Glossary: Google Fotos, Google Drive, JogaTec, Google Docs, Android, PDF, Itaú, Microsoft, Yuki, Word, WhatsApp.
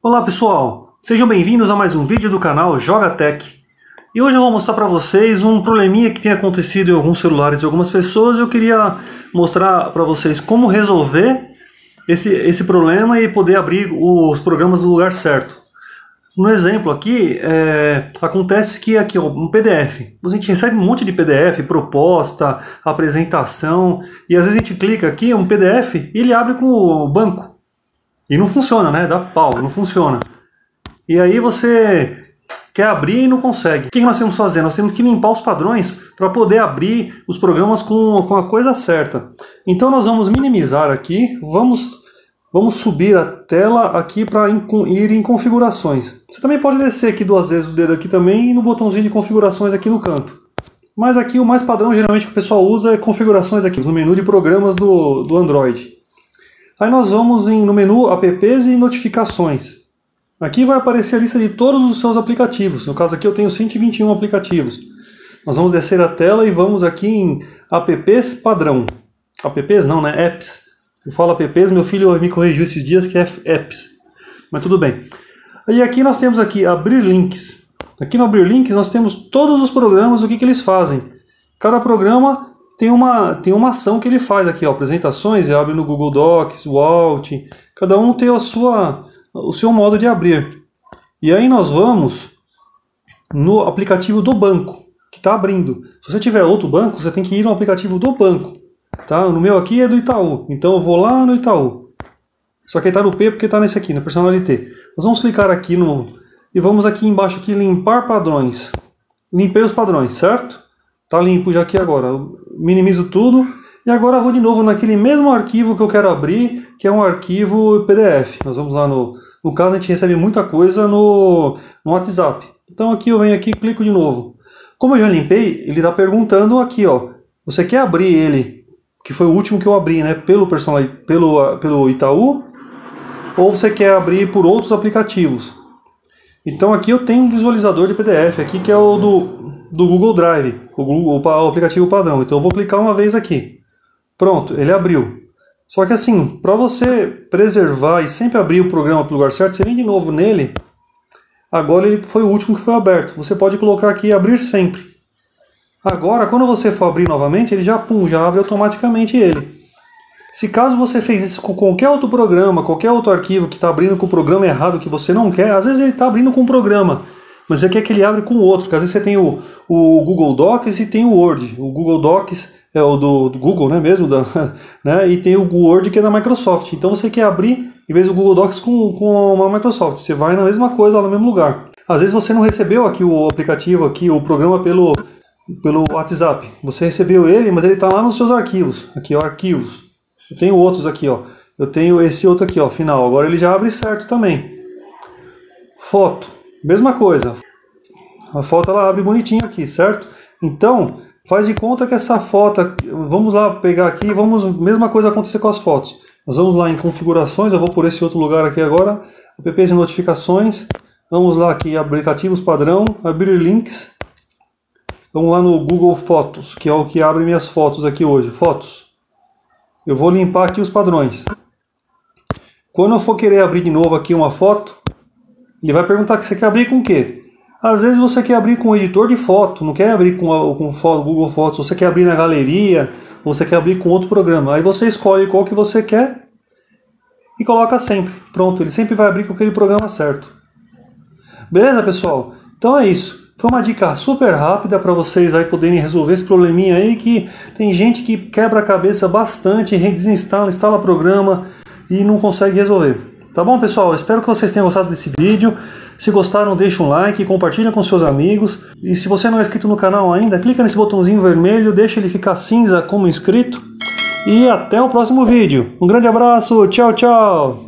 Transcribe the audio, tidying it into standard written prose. Olá pessoal, sejam bem-vindos a mais um vídeo do canal JogaTec. E hoje eu vou mostrar para vocês um probleminha que tem acontecido em alguns celulares de algumas pessoas. Eu queria mostrar para vocês como resolver esse problema e poder abrir os programas no lugar certo. No exemplo aqui, acontece que aqui ó, um PDF. A gente recebe um monte de PDF, proposta, apresentação, e às vezes a gente clica aqui, um PDF, e ele abre com o banco. E não funciona, né? Dá pau, não funciona. E aí você quer abrir e não consegue. O que nós temos que fazer? Nós temos que limpar os padrões para poder abrir os programas com a coisa certa. Então nós vamos minimizar aqui, vamos subir a tela aqui para ir em configurações. Você também pode descer aqui duas vezes o dedo aqui também e no botãozinho de configurações aqui no canto. Mas aqui o mais padrão geralmente que o pessoal usa é configurações aqui no menu de programas do Android. Aí nós vamos no menu apps e notificações. Aqui vai aparecer a lista de todos os seus aplicativos. No caso aqui eu tenho 121 aplicativos. Nós vamos descer a tela e vamos aqui em apps padrão. Apps não, né? Apps. Eu falo apps, meu filho me corrigiu esses dias que é apps. Mas tudo bem. E aqui nós temos aqui abrir links. Aqui no abrir links nós temos todos os programas, o que eles fazem. Cada programa tem uma ação que ele faz aqui, ó, apresentações, ele abre no Google Docs, o Alt, cada um tem o seu modo de abrir. E aí nós vamos no aplicativo do banco, que está abrindo. Se você tiver outro banco, você tem que ir no aplicativo do banco. Tá? No meu aqui é do Itaú, então eu vou lá no Itaú. Só que ele está no P porque está nesse aqui, na personalité. Nós vamos clicar aqui e vamos aqui embaixo aqui, limpar padrões. Limpei os padrões, certo? Tá limpo já aqui agora, eu minimizo tudo e agora eu vou de novo naquele mesmo arquivo que eu quero abrir, que é um arquivo PDF. Nós vamos lá no caso a gente recebe muita coisa no WhatsApp. Então aqui eu venho aqui e clico de novo. Como eu já limpei, ele está perguntando aqui, ó, você quer abrir ele, que foi o último que eu abri, né, pelo Itaú, ou você quer abrir por outros aplicativos? Então aqui eu tenho um visualizador de PDF aqui que é o do Google Drive, o aplicativo padrão. Então eu vou clicar uma vez aqui. Pronto, ele abriu. Só que assim, para você preservar e sempre abrir o programa para o lugar certo, você vem de novo nele. Agora ele foi o último que foi aberto. Você pode colocar aqui abrir sempre. Agora, quando você for abrir novamente, ele já abre automaticamente ele. Se caso você fez isso com qualquer outro programa, qualquer outro arquivo que está abrindo com o programa errado que você não quer, às vezes ele está abrindo com o programa. Mas aqui é que ele abre com outro, porque às vezes você tem o Google Docs e tem o Word. O Google Docs é o do Google, né, mesmo? E tem o Word que é da Microsoft. Então você quer abrir, em vez do Google Docs, com uma Microsoft. Você vai na mesma coisa, lá no mesmo lugar. Às vezes você não recebeu aqui o aplicativo, aqui o programa pelo WhatsApp. Você recebeu ele, mas ele está lá nos seus arquivos. Aqui, ó, arquivos. Eu tenho outros aqui, ó. Eu tenho esse outro aqui, ó, final. Agora ele já abre certo também. Foto. Mesma coisa, a foto ela abre bonitinho aqui, certo? Então, faz de conta que essa foto, vamos lá pegar aqui, mesma coisa acontecer com as fotos. Nós vamos lá em configurações, eu vou por esse outro lugar aqui agora, apps e notificações, vamos lá aqui, aplicativos padrão, abrir links, vamos lá no Google Fotos, que é o que abre minhas fotos aqui hoje, fotos. Eu vou limpar aqui os padrões. Quando eu for querer abrir de novo aqui uma foto, ele vai perguntar que você quer abrir com o quê? Às vezes você quer abrir com o editor de foto, não quer abrir com o Google Fotos, você quer abrir na galeria, ou você quer abrir com outro programa. Aí você escolhe qual que você quer e coloca sempre. Pronto, ele sempre vai abrir com aquele programa certo. Beleza, pessoal? Então é isso. Foi uma dica super rápida para vocês aí poderem resolver esse probleminha aí, que tem gente que quebra a cabeça bastante, desinstala, instala programa e não consegue resolver. Tá bom, pessoal? Espero que vocês tenham gostado desse vídeo. Se gostaram, deixa um like, compartilha com seus amigos. E se você não é inscrito no canal ainda, clica nesse botãozinho vermelho, deixa ele ficar cinza como inscrito. E até o próximo vídeo. Um grande abraço, tchau, tchau!